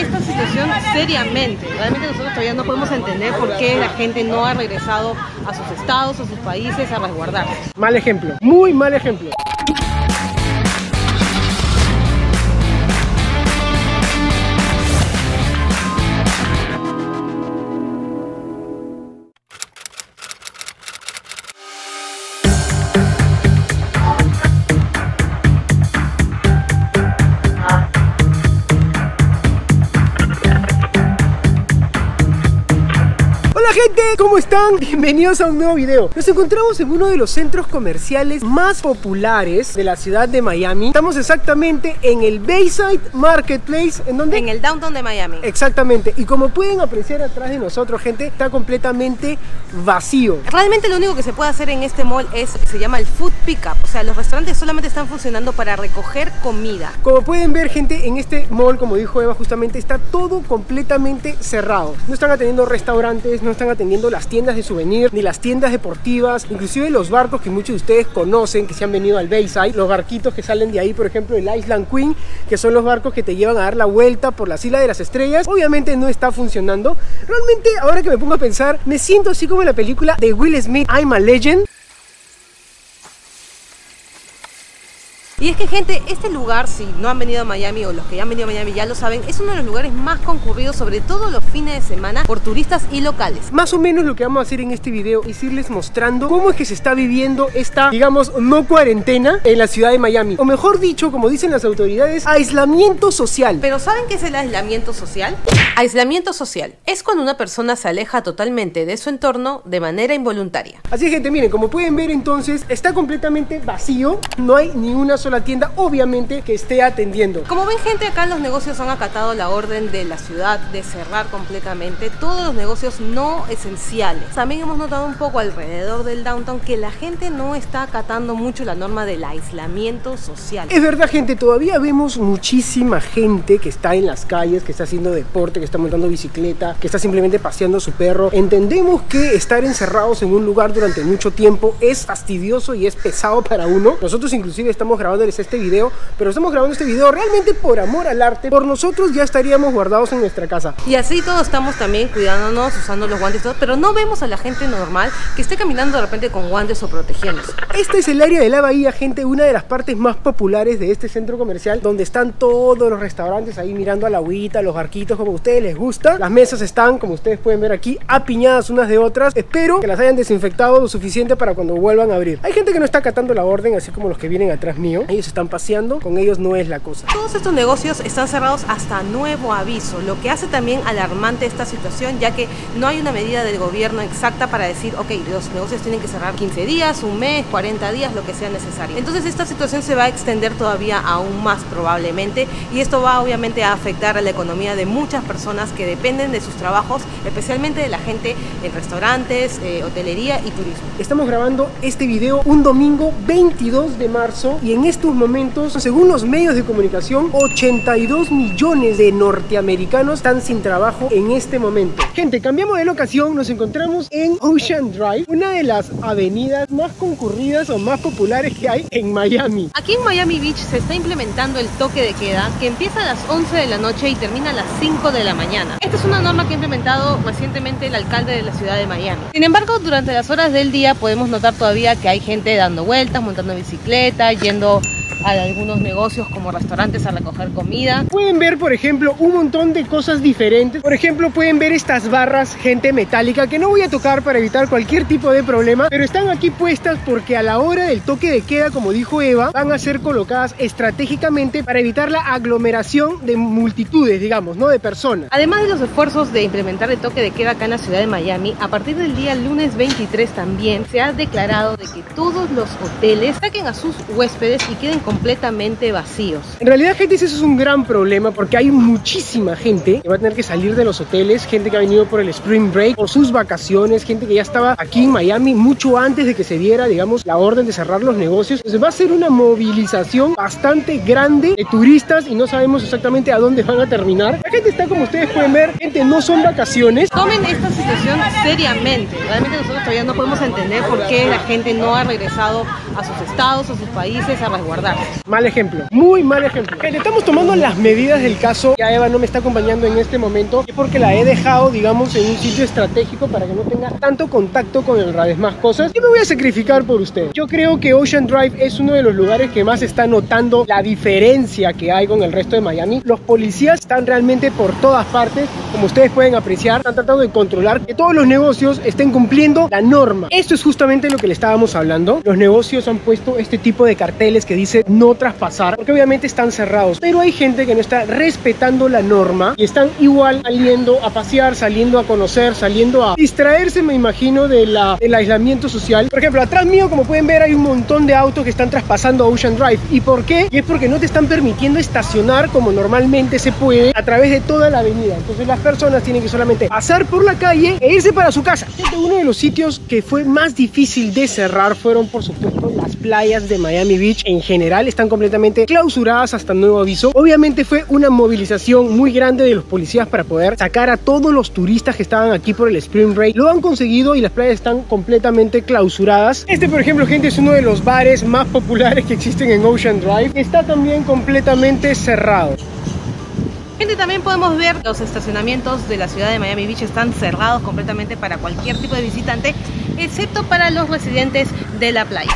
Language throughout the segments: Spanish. esta situación seriamente. Realmente nosotros todavía no podemos entender por qué la gente no ha regresado a sus estados, a sus países, a resguardarse. Mal ejemplo, muy mal ejemplo. Gente, ¿cómo están? Bienvenidos a un nuevo video. Nos encontramos en uno de los centros comerciales más populares de la ciudad de Miami. Estamos exactamente en el Bayside Marketplace. ¿En dónde? En el downtown de Miami. Exactamente. Y como pueden apreciar atrás de nosotros, gente, está completamente vacío. Realmente lo único que se puede hacer en este mall es, se llama el food pickup. O sea, los restaurantes solamente están funcionando para recoger comida. Como pueden ver, gente, en este mall, como dijo Eva, justamente está todo completamente cerrado. No están atendiendo restaurantes, no están atendiendo las tiendas de souvenir, ni las tiendas deportivas, inclusive los barcos que muchos de ustedes conocen, que se han venido al Bayside, los barquitos que salen de ahí, por ejemplo el Island Queen, que son los barcos que te llevan a dar la vuelta por la Isla de las Estrellas, obviamente no está funcionando. Realmente, ahora que me pongo a pensar, me siento así como en la película de Will Smith, I'm a Legend. Y es que, gente, este lugar, si no han venido a Miami o los que ya han venido a Miami ya lo saben, es uno de los lugares más concurridos, sobre todo los fines de semana, por turistas y locales. Más o menos lo que vamos a hacer en este video es irles mostrando cómo es que se está viviendo esta, digamos, no cuarentena en la ciudad de Miami. O mejor dicho, como dicen las autoridades, aislamiento social. ¿Pero saben qué es el aislamiento social? Aislamiento social es cuando una persona se aleja totalmente de su entorno de manera involuntaria. Así es, gente, miren, como pueden ver entonces, está completamente vacío, no hay ni una sola tienda obviamente que esté atendiendo. Como ven, gente, acá los negocios han acatado la orden de la ciudad de cerrar completamente todos los negocios no esenciales. También hemos notado un poco alrededor del downtown que la gente no está acatando mucho la norma del aislamiento social. Es verdad, gente, todavía vemos muchísima gente que está en las calles, que está haciendo deporte, que está montando bicicleta, que está simplemente paseando a su perro. Entendemos que estar encerrados en un lugar durante mucho tiempo es fastidioso y es pesado para uno. Nosotros inclusive estamos grabando este video, pero estamos grabando este video realmente por amor al arte. Por nosotros ya estaríamos guardados en nuestra casa. Y así todos estamos también cuidándonos, usando los guantes, todo, pero no vemos a la gente normal que esté caminando de repente con guantes o protegiéndose. Este es el área de la bahía, gente, una de las partes más populares de este centro comercial, donde están todos los restaurantes ahí mirando a la agüita, los barquitos, como a ustedes les gusta. Las mesas están, como ustedes pueden ver aquí, apiñadas unas de otras. Espero que las hayan desinfectado lo suficiente para cuando vuelvan a abrir. Hay gente que no está acatando la orden, así como los que vienen atrás mío. Ellos están paseando, con ellos no es la cosa. Todos estos negocios están cerrados hasta nuevo aviso, lo que hace también alarmante esta situación, ya que no hay una medida del gobierno exacta para decir, ok, los negocios tienen que cerrar 15 días, un mes, 40 días, lo que sea necesario. Entonces esta situación se va a extender todavía aún más probablemente, y esto va obviamente a afectar a la economía de muchas personas que dependen de sus trabajos, especialmente de la gente en restaurantes, hotelería y turismo. Estamos grabando este video un domingo 22 de marzo, y en estos momentos, según los medios de comunicación, 82 millones de norteamericanos están sin trabajo en este momento. Gente, cambiamos de locación, nos encontramos en Ocean Drive, una de las avenidas más concurridas o más populares que hay en Miami. Aquí en Miami Beach se está implementando el toque de queda, que empieza a las 11 de la noche y termina a las 5 de la mañana. Esta es una norma que ha implementado recientemente el alcalde de la ciudad de Miami. Sin embargo, durante las horas del día podemos notar todavía que hay gente dando vueltas, montando bicicleta, yendo a algunos negocios como restaurantes a recoger comida. Pueden ver, por ejemplo, un montón de cosas diferentes. Por ejemplo, pueden ver estas barras, gente, metálica, que no voy a tocar para evitar cualquier tipo de problema, pero están aquí puestas porque a la hora del toque de queda, como dijo Eva, van a ser colocadas estratégicamente para evitar la aglomeración de multitudes, digamos, ¿no? De personas. Además de los esfuerzos de implementar el toque de queda acá en la ciudad de Miami, a partir del día lunes 23 también se ha declarado de que todos los hoteles saquen a sus huéspedes y queden completamente vacíos. En realidad, gente, eso es un gran problema porque hay muchísima gente que va a tener que salir de los hoteles, gente que ha venido por el Spring Break, por sus vacaciones, gente que ya estaba aquí en Miami mucho antes de que se diera, digamos, la orden de cerrar los negocios. Entonces va a ser una movilización bastante grande de turistas y no sabemos exactamente a dónde van a terminar. La gente está, como ustedes pueden ver, gente, no son vacaciones. Tomen esta situación seriamente. Realmente nosotros todavía no podemos entender por qué la gente no ha regresado a sus estados, a sus países, a resguardar. verdad. Mal ejemplo, muy mal ejemplo. Gente, estamos tomando las medidas del caso. Ya Eva no me está acompañando en este momento. Es porque la he dejado, digamos, en un sitio estratégico para que no tenga tanto contacto con el demás cosas. Yo me voy a sacrificar por usted. Yo creo que Ocean Drive es uno de los lugares que más está notando la diferencia que hay con el resto de Miami. Los policías están realmente por todas partes. Como ustedes pueden apreciar, están tratando de controlar que todos los negocios estén cumpliendo la norma. Esto es justamente lo que le estábamos hablando. Los negocios han puesto este tipo de carteles que dice no traspasar, porque obviamente están cerrados, pero hay gente que no está respetando la norma y están igual saliendo a pasear, saliendo a conocer, saliendo a distraerse, me imagino, del aislamiento social. Por ejemplo, atrás mío, como pueden ver, hay un montón de autos que están traspasando Ocean Drive. ¿Y por qué? Y es porque no te están permitiendo estacionar como normalmente se puede a través de toda la avenida. Entonces las personas tienen que solamente pasar por la calle e irse para su casa. Uno de los sitios que fue más difícil de cerrar fueron, por supuesto, las playas de Miami Beach. En general están completamente clausuradas hasta nuevo aviso. Obviamente fue una movilización muy grande de los policías para poder sacar a todos los turistas que estaban aquí por el Spring Break. Lo han conseguido y las playas están completamente clausuradas. Este, por ejemplo, gente, es uno de los bares más populares que existen en Ocean Drive. Está también completamente cerrado. Gente, también podemos ver los estacionamientos de la ciudad de Miami Beach están cerrados completamente para cualquier tipo de visitante, excepto para los residentes de la playa.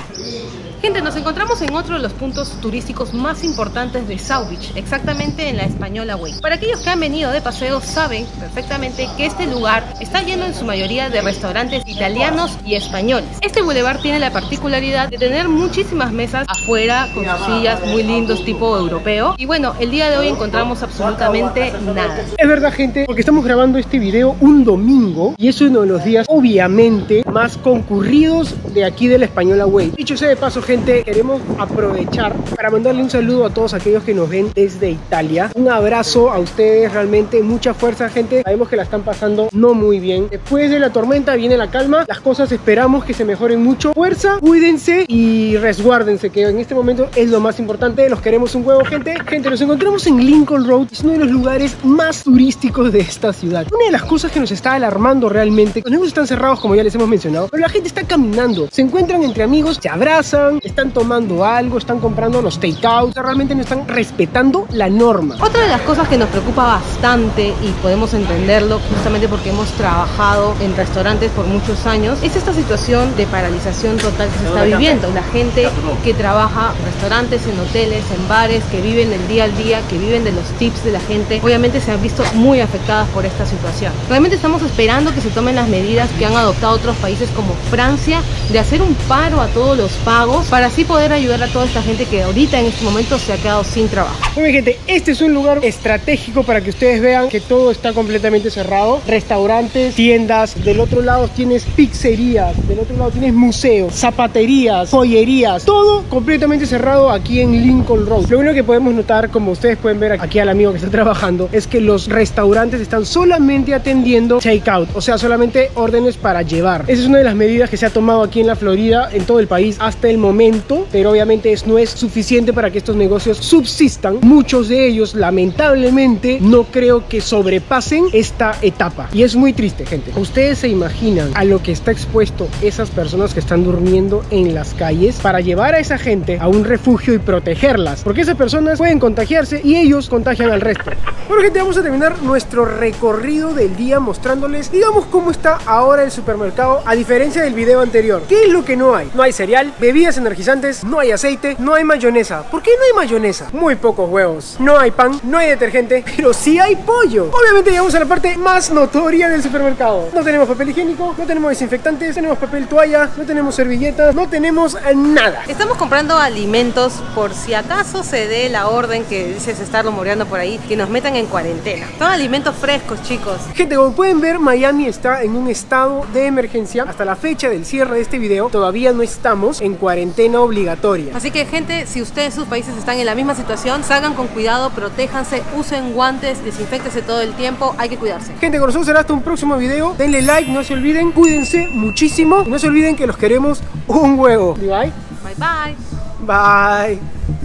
Gente, nos encontramos en otro de los puntos turísticos más importantes de South Beach, exactamente en la Española Way. Para aquellos que han venido de paseo saben perfectamente que este lugar está lleno en su mayoría de restaurantes italianos y españoles. Este bulevar tiene la particularidad de tener muchísimas mesas afuera con sus sillas muy lindos tipo europeo. Y bueno, el día de hoy encontramos absolutamente nada. Es verdad, gente, porque estamos grabando este video un domingo y es uno de los días obviamente más concurridos de aquí de la Española Way. Dicho sea de paso, gente, queremos aprovechar para mandarle un saludo a todos aquellos que nos ven desde Italia. Un abrazo a ustedes, realmente mucha fuerza, gente. Sabemos que la están pasando no muy bien. Después de la tormenta viene la calma. Las cosas esperamos que se mejoren mucho. Fuerza, cuídense y resguárdense, que en este momento es lo más importante. Los queremos un huevo, gente. Gente, nos encontramos en Lincoln Road. Es uno de los lugares más turísticos de esta ciudad. Una de las cosas que nos está alarmando realmente, los negocios están cerrados como ya les hemos mencionado, pero la gente está caminando, se encuentran entre amigos, se abrazan, están tomando algo, están comprando los takeouts, realmente no están respetando la norma. Otra de las cosas que nos preocupa bastante, y podemos entenderlo justamente porque hemos trabajado en restaurantes por muchos años, es esta situación de paralización total que se está viviendo. La gente que trabaja en restaurantes, en hoteles, en bares, que viven el día al día, que viven de los tips de la gente, obviamente se han visto muy afectadas por esta situación. Realmente estamos esperando que se tomen las medidas que han adoptado otros países como Francia, de hacer un paro a todos los pagos, para así poder ayudar a toda esta gente que ahorita en este momento se ha quedado sin trabajo. Muy bien, gente, este es un lugar estratégico para que ustedes vean que todo está completamente cerrado. Restaurantes, tiendas, del otro lado tienes pizzerías, del otro lado tienes museos, zapaterías, joyerías, todo completamente cerrado aquí en Lincoln Road. Lo único que podemos notar, como ustedes pueden ver aquí al amigo que está trabajando, es que los restaurantes están solamente atendiendo takeout, o sea, solamente órdenes para llevar. Esa es una de las medidas que se ha tomado aquí en la Florida, en todo el país, hasta el momento. Pero obviamente no es suficiente para que estos negocios subsistan. Muchos de ellos, lamentablemente, no creo que sobrepasen esta etapa. Y es muy triste, gente. ¿Ustedes se imaginan a lo que está expuesto esas personas que están durmiendo en las calles para llevar a esa gente a un refugio y protegerlas? Porque esas personas pueden contagiarse y ellos contagian al resto. Bueno, gente, vamos a terminar nuestro recorrido del día mostrándoles, digamos, cómo está ahora el supermercado a diferencia del video anterior. ¿Qué es lo que no hay? No hay cereal, bebidas en energizantes, no hay aceite, no hay mayonesa. ¿Por qué no hay mayonesa? Muy pocos huevos. No hay pan, no hay detergente, pero sí hay pollo. Obviamente llegamos a la parte más notoria del supermercado. No tenemos papel higiénico, no tenemos desinfectantes, no tenemos papel toalla, no tenemos servilletas, no tenemos nada. Estamos comprando alimentos por si acaso se dé la orden que dices estar rumoreando por ahí, que nos metan en cuarentena. Son alimentos frescos, chicos. Gente, como pueden ver, Miami está en un estado de emergencia. Hasta la fecha del cierre de este video, todavía no estamos en cuarentena obligatoria. Así que, gente, si ustedes, sus países están en la misma situación, salgan con cuidado, protéjanse, usen guantes, desinféctense todo el tiempo, hay que cuidarse. Gente, con nosotros será hasta un próximo video. Denle like, no se olviden, cuídense muchísimo y no se olviden que los queremos un huevo. Bye bye. Bye. Bye.